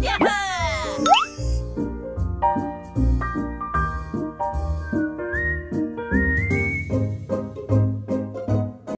Yeah.